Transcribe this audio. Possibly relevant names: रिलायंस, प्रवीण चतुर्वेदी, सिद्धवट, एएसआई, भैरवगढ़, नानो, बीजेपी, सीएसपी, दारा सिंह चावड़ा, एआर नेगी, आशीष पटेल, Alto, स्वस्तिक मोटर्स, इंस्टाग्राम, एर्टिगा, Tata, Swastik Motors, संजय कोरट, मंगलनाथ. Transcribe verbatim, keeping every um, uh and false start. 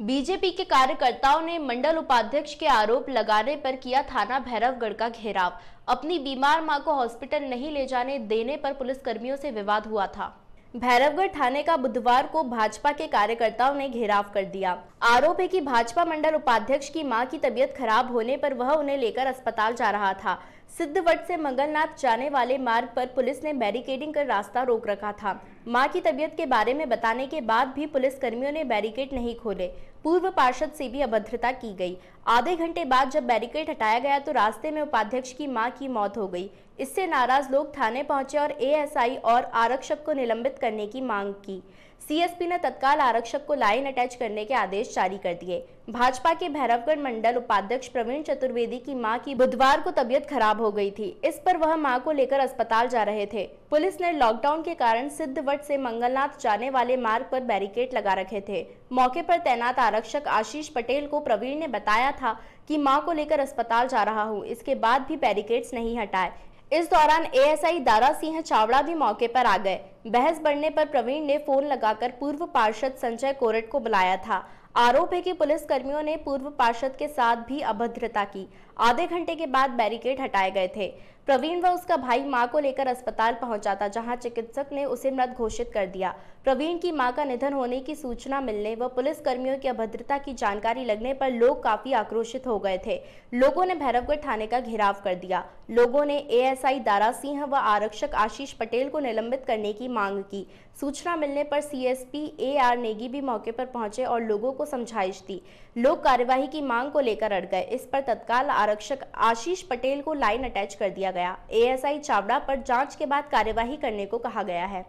बीजेपी के कार्यकर्ताओं ने मंडल उपाध्यक्ष के आरोप लगाने पर किया थाना भैरवगढ़ का घेराव। अपनी बीमार मां को हॉस्पिटल नहीं ले जाने देने पर पुलिसकर्मियों से विवाद हुआ था। भैरवगढ़ थाने का बुधवार को भाजपा के कार्यकर्ताओं ने घेराव कर दिया। आरोप है कि भाजपा मंडल उपाध्यक्ष की मां की तबीयत खराब होने पर वह उन्हें लेकर अस्पताल जा रहा था। सिद्धवट से मंगलनाथ जाने वाले मार्ग पर पुलिस ने बैरिकेडिंग कर रास्ता रोक रखा था। मां की तबीयत के बारे में बताने के बाद भी पुलिसकर्मियों ने बैरिकेड नहीं खोले। पूर्व पार्षद से भी अभद्रता की गई। आधे घंटे बाद जब बैरिकेड हटाया गया तो रास्ते में उपाध्यक्ष की मां की मौत हो गई। इससे नाराज लोग थाने पहुंचे और एएसआई और आरक्षक को निलंबित करने की मांग की। सीएसपी ने तत्काल आरक्षक को लाइन अटैच करने के आदेश जारी कर दिए। भाजपा के भैरवगढ़ मंडल उपाध्यक्ष प्रवीण चतुर्वेदी की मां की बुधवार को तबीयत खराब हो गई थी। इस पर वह मां को लेकर अस्पताल जा रहे थे। पुलिस ने लॉकडाउन के कारण सिद्धवट से मंगलनाथ जाने वाले मार्ग पर बैरिकेड लगा रखे थे। मौके पर तैनात आरक्षक आशीष पटेल को प्रवीण ने बताया था कि मां को लेकर अस्पताल जा रहा हूं। इसके बाद भी बैरिकेड्स नहीं हटाए। इस दौरान एएसआई दारा सिंह चावड़ा भी मौके पर आ गए। बहस बढ़ने पर प्रवीण ने फोन लगाकर पूर्व पार्षद संजय कोरट को बुलाया था। आरोप है कि पुलिसकर्मियों ने पूर्व पार्षद के साथ भी अभद्रता की। आधे घंटे के बाद बैरिकेड हटाए गए थे। प्रवीण व उसका भाई मां को लेकर अस्पताल पहुंचा था, जहां चिकित्सक ने उसे मृत घोषित कर दिया। प्रवीण की मां का निधन होने की सूचना मिलने व पुलिसकर्मियों की अभद्रता की जानकारी लगने पर लोग काफी आक्रोशित हो गए थे। लोगों ने भैरवगढ़ थाने का घेराव कर दिया। लोगों ने एएसआई दारा सिंह व आरक्षक आशीष पटेल को निलंबित करने की मांग की। सूचना मिलने पर सीएसपी एआर नेगी भी मौके पर पहुंचे और लोगों को समझाइश दी। लोग कार्यवाही की मांग को लेकर अड़ गए। इस पर तत्काल आरक्षक आशीष पटेल को लाइन अटैच कर दिया गया। एएसआई चावड़ा पर जांच के बाद कार्यवाही करने को कहा गया है।